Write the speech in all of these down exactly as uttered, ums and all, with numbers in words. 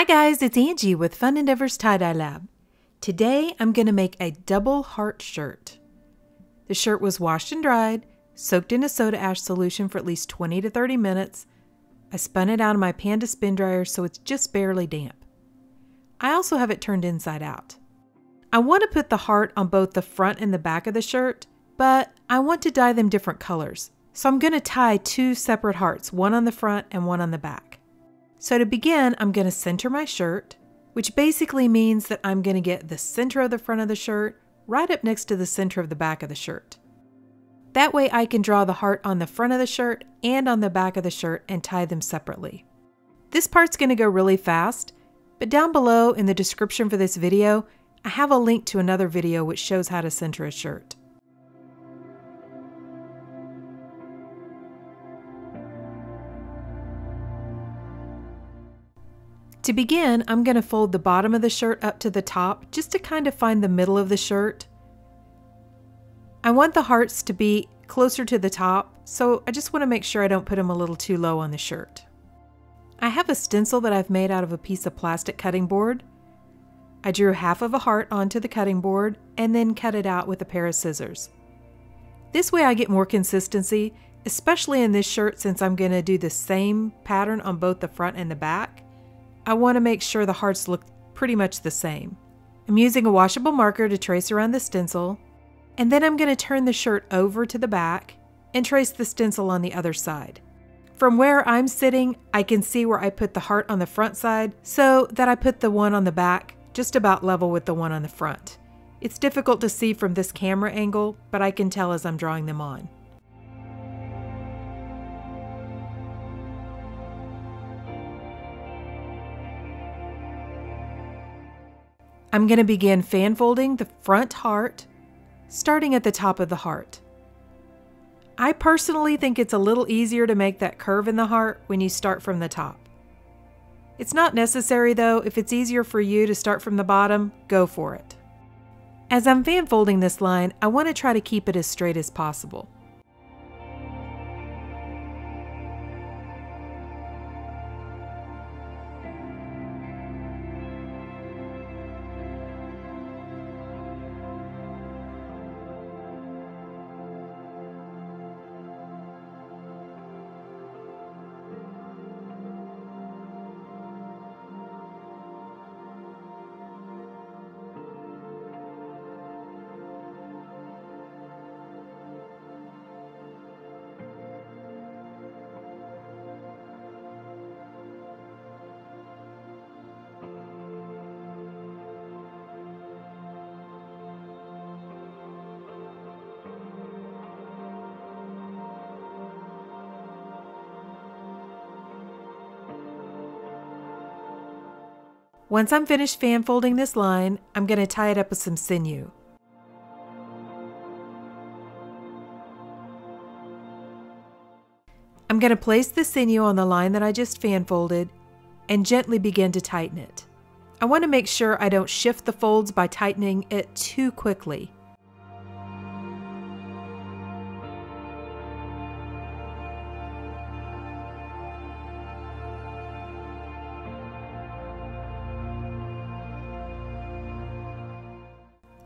Hi guys, it's Angie with Fun Endeavors Tie-Dye Lab. Today I'm going to make a double heart shirt. The shirt was washed and dried, soaked in a soda ash solution for at least twenty to thirty minutes. I spun it out of my Panda Spin Dryer so it's just barely damp. I also have it turned inside out. I want to put the heart on both the front and the back of the shirt, but I want to dye them different colors. So I'm going to tie two separate hearts, one on the front and one on the back. So to begin, I'm going to center my shirt, which basically means that I'm going to get the center of the front of the shirt right up next to the center of the back of the shirt. That way I can draw the heart on the front of the shirt and on the back of the shirt and tie them separately. This part's going to go really fast, but down below in the description for this video, I have a link to another video which shows how to center a shirt. To begin, I'm going to fold the bottom of the shirt up to the top just to kind of find the middle of the shirt. I want the hearts to be closer to the top, so I just want to make sure I don't put them a little too low on the shirt. I have a stencil that I've made out of a piece of plastic cutting board. I drew half of a heart onto the cutting board and then cut it out with a pair of scissors. This way I get more consistency, especially in this shirt since I'm going to do the same pattern on both the front and the back. I want to make sure the hearts look pretty much the same. I'm using a washable marker to trace around the stencil, and then I'm going to turn the shirt over to the back and trace the stencil on the other side. From where I'm sitting, I can see where I put the heart on the front side so that I put the one on the back just about level with the one on the front. It's difficult to see from this camera angle, but I can tell as I'm drawing them on. I'm going to begin fan folding the front heart, starting at the top of the heart. I personally think it's a little easier to make that curve in the heart when you start from the top. It's not necessary though. If it's easier for you to start from the bottom, go for it. As I'm fan folding this line, I want to try to keep it as straight as possible. Once I'm finished fan folding this line, I'm going to tie it up with some sinew. I'm going to place the sinew on the line that I just fan folded and gently begin to tighten it. I want to make sure I don't shift the folds by tightening it too quickly.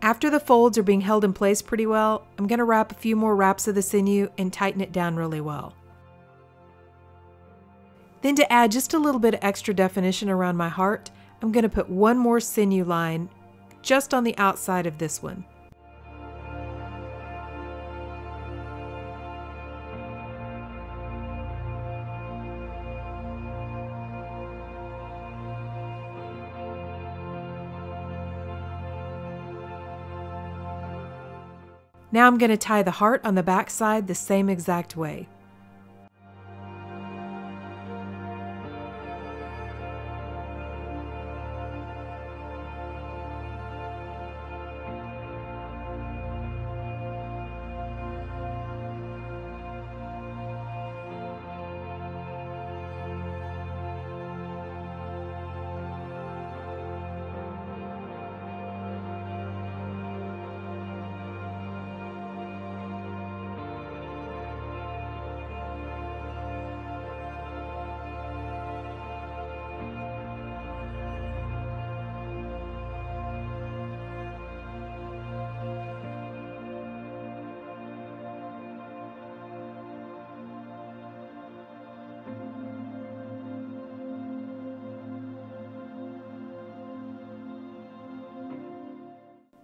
After the folds are being held in place pretty well, I'm going to wrap a few more wraps of the sinew and tighten it down really well. Then to add just a little bit of extra definition around my heart, I'm going to put one more sinew line just on the outside of this one. Now I'm going to tie the heart on the back side the same exact way.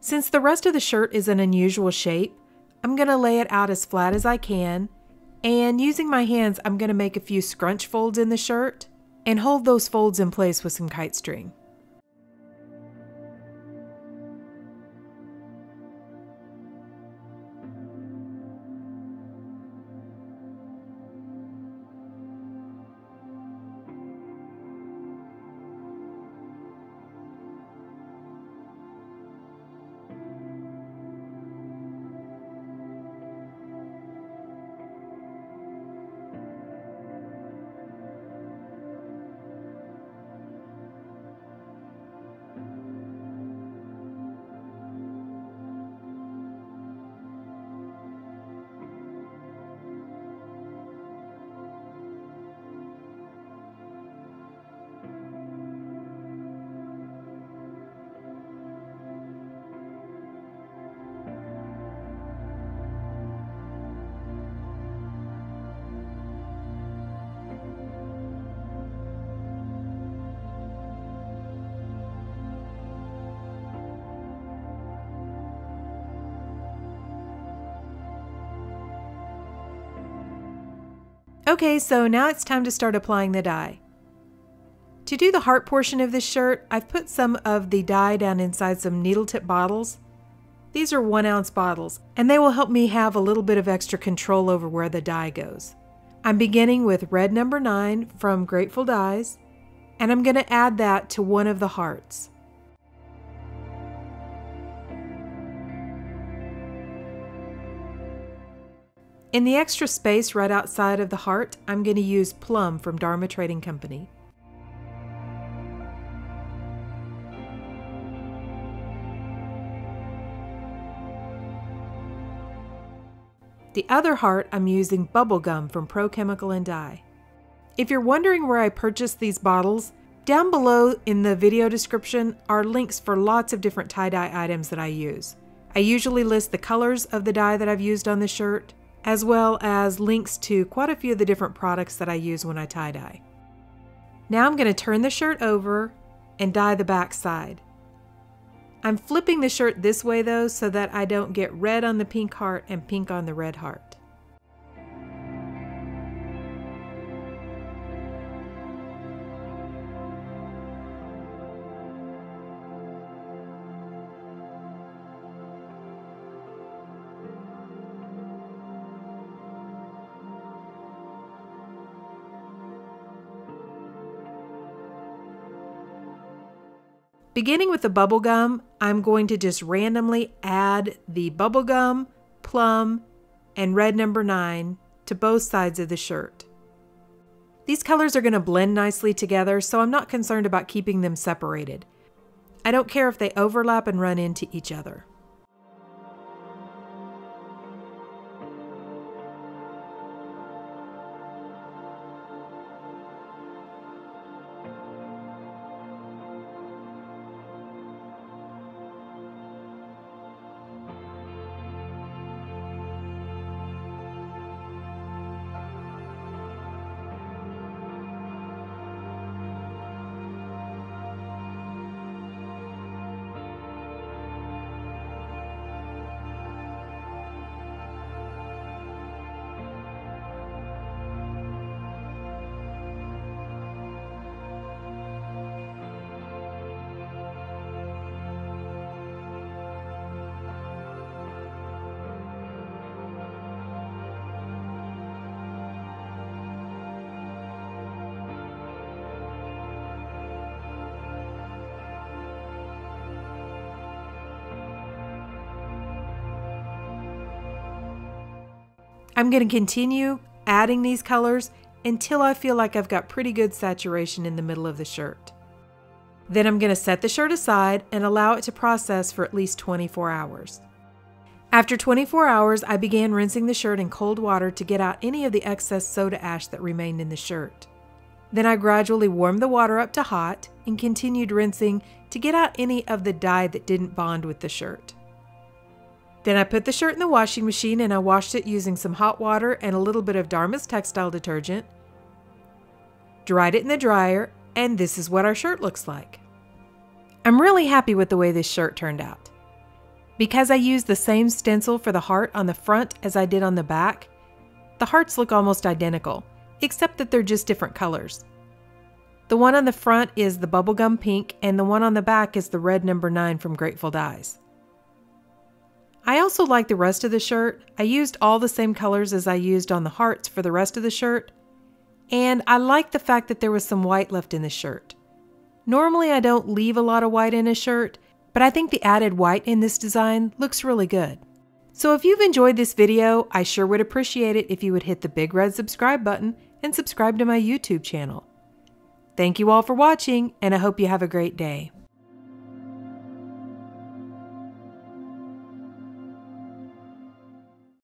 Since the rest of the shirt is an unusual shape, I'm going to lay it out as flat as I can, and using my hands I'm going to make a few scrunch folds in the shirt and hold those folds in place with some kite string. Okay, so now it's time to start applying the dye. To do the heart portion of this shirt, I've put some of the dye down inside some needle tip bottles. These are one ounce bottles, and they will help me have a little bit of extra control over where the dye goes. I'm beginning with red number nine from Grateful Dyes, and I'm going to add that to one of the hearts. In the extra space right outside of the heart, I'm going to use Plum from Dharma Trading Company. The other heart, I'm using Bubblegum from Pro Chemical and Dye. If you're wondering where I purchased these bottles, down below in the video description are links for lots of different tie-dye items that I use. I usually list the colors of the dye that I've used on the shirt, as well as links to quite a few of the different products that I use when I tie-dye. Now I'm going to turn the shirt over and dye the back side. I'm flipping the shirt this way though so that I don't get red on the pink heart and pink on the red heart. Beginning with the bubblegum, I'm going to just randomly add the bubblegum, plum, and red number nine to both sides of the shirt. These colors are going to blend nicely together, so I'm not concerned about keeping them separated. I don't care if they overlap and run into each other. I'm going to continue adding these colors until I feel like I've got pretty good saturation in the middle of the shirt. Then I'm going to set the shirt aside and allow it to process for at least twenty-four hours. After twenty-four hours, I began rinsing the shirt in cold water to get out any of the excess soda ash that remained in the shirt. Then I gradually warmed the water up to hot and continued rinsing to get out any of the dye that didn't bond with the shirt. Then I put the shirt in the washing machine and I washed it using some hot water and a little bit of Dharma's textile detergent. Dried it in the dryer, and this is what our shirt looks like. I'm really happy with the way this shirt turned out. Because I used the same stencil for the heart on the front as I did on the back, the hearts look almost identical, except that they're just different colors. The one on the front is the bubblegum pink, and the one on the back is the red number nine from Grateful Dyes. I also like the rest of the shirt. I used all the same colors as I used on the hearts for the rest of the shirt, and I like the fact that there was some white left in the shirt. Normally I don't leave a lot of white in a shirt, but I think the added white in this design looks really good. So if you've enjoyed this video, I sure would appreciate it if you would hit the big red subscribe button and subscribe to my YouTube channel. Thank you all for watching, and I hope you have a great day.